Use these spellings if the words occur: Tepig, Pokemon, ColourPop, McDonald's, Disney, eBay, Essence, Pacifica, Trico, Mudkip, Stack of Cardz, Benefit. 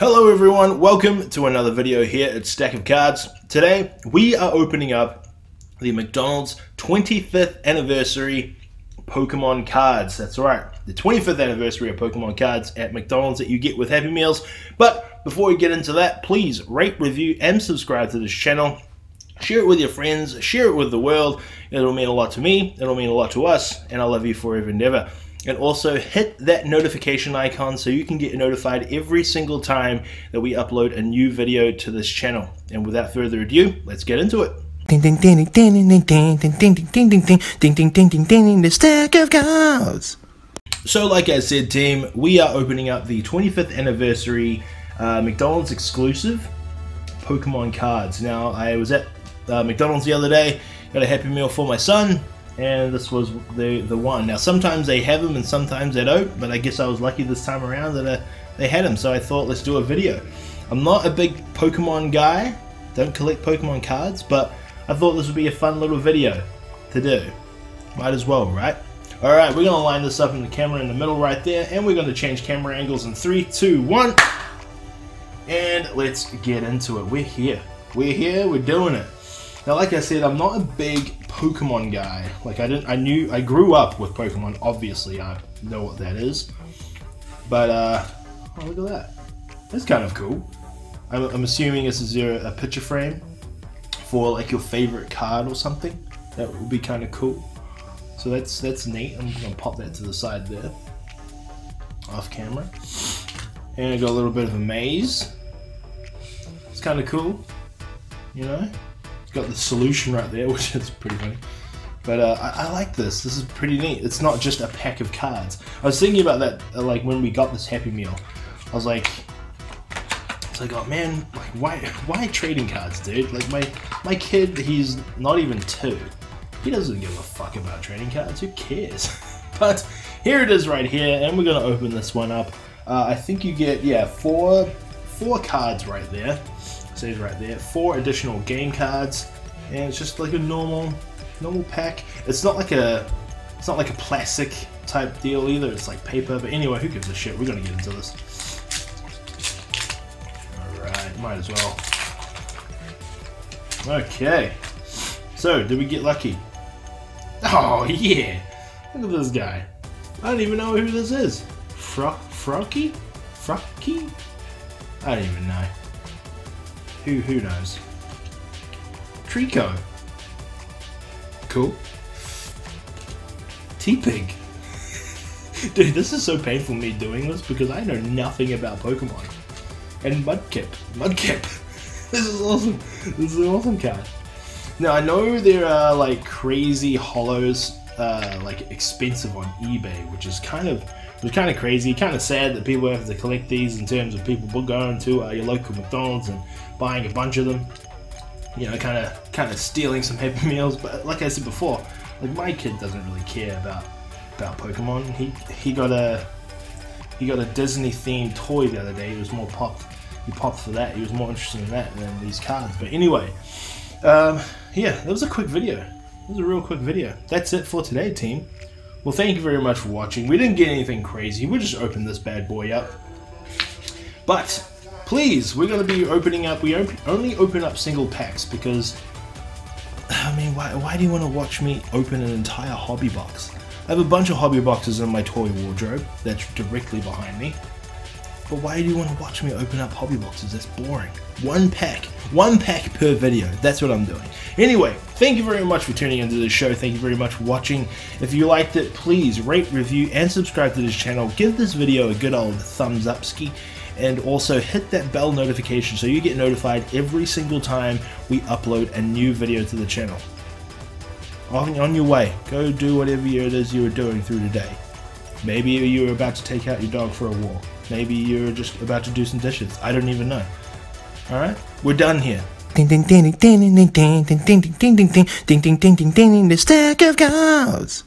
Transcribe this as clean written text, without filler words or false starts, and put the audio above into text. Hello everyone, welcome to another video here at Stack of Cardz. Today we are opening up the McDonald's 25th anniversary Pokemon cards. That's right, the 25th anniversary of Pokemon cards at McDonald's that you get with Happy Meals. But before we get into that, please rate, review and subscribe to this channel. Share it with your friends, share it with the world. It'll mean a lot to me, it'll mean a lot to us, and I love you forever and ever. And also hit that notification icon so you can get notified every single time that we upload a new video to this channel. And without further ado, let's get into it. Ding ding ding ding ding ding ding ding ding ding ding ding ding ding ding, the Stack of Cardz. So like I said, team, we are opening up the 25th anniversary McDonald's exclusive Pokemon cards. Now I was at McDonald's the other day, got a Happy Meal for my son. And this was the one. Now sometimes they have them and sometimes they don't, but I guess I was lucky this time around that they had them, so I thought let's do a video. I'm not a big Pokemon guy, don't collect Pokemon cards, but I thought this would be a fun little video to do. Might as well, right? Alright, we're gonna line this up in the camera in the middle right there, and we're gonna change camera angles in 3, 2, 1, and let's get into it. We're here, we're doing it. Now like I said, I'm not a big Pokemon guy. Like I grew up with Pokemon, obviously I know what that is. But oh, look at that. That's kind of cool. I'm assuming this is a picture frame for like your favorite card or something. That would be kind of cool. So that's neat. I'm gonna pop that to the side there. Off camera. And I got a little bit of a maze. It's kind of cool, you know? Got the solution right there, which is pretty funny, but I like this. This is pretty neat. It's not just a pack of cards. I was thinking about that, like when we got this Happy Meal, I was like, oh man, like why trading cards, dude? Like my kid, he's not even 2. He doesn't give a fuck about trading cards. Who cares? But here it is right here, and we're gonna open this one up. I think you get, yeah, four cards right there. Says right there, 4 additional game cards, and it's just like a normal pack. It's not like a plastic type deal either. It's like paper, but anyway, who gives a shit? We're gonna get into this. All right, might as well. Okay, so did we get lucky? Oh yeah, look at this guy. I don't even know who this is. Frocky? I don't even know. Who knows? Trico. Cool. Tepig. Dude, this is so painful me doing this because I know nothing about Pokemon. And Mudkip. This is awesome. This is an awesome card. Now I know there are like crazy hollows, like expensive on eBay, which is kind of crazy, kind of sad that people have to collect these in terms of people going to your local McDonald's and buying a bunch of them, you know, kind of stealing some Happy Meals. But like I said before, like my kid doesn't really care about Pokemon. He got a Disney themed toy the other day. He was more popped for that. He was more interested in that than these cards. But anyway, yeah, that was a quick video. It was a real quick video. That's it for today, team. Well, thank you very much for watching. We didn't get anything crazy. We just opened this bad boy up. But please, we're going to be opening up. We only open up single packs because, I mean, why do you want to watch me open an entire hobby box? I have a bunch of hobby boxes in my toy wardrobe that's directly behind me. But why do you want to watch me open up hobby boxes? That's boring. One pack per video. That's what I'm doing. Anyway, thank you very much for tuning into the show. Thank you very much for watching. If you liked it, please rate, review, and subscribe to this channel. Give this video a good old thumbs up ski, and also hit that bell notification so you get notified every single time we upload a new video to the channel. On your way, go do whatever it is you were doing through the day. Maybe you were about to take out your dog for a walk. Maybe you're just about to do some dishes. I don't even know. Alright? We're done here. Ding ding ding ding ding ding ding ding ding ding ding ding ding ding ding ding ding ding, the Stack of Cardz.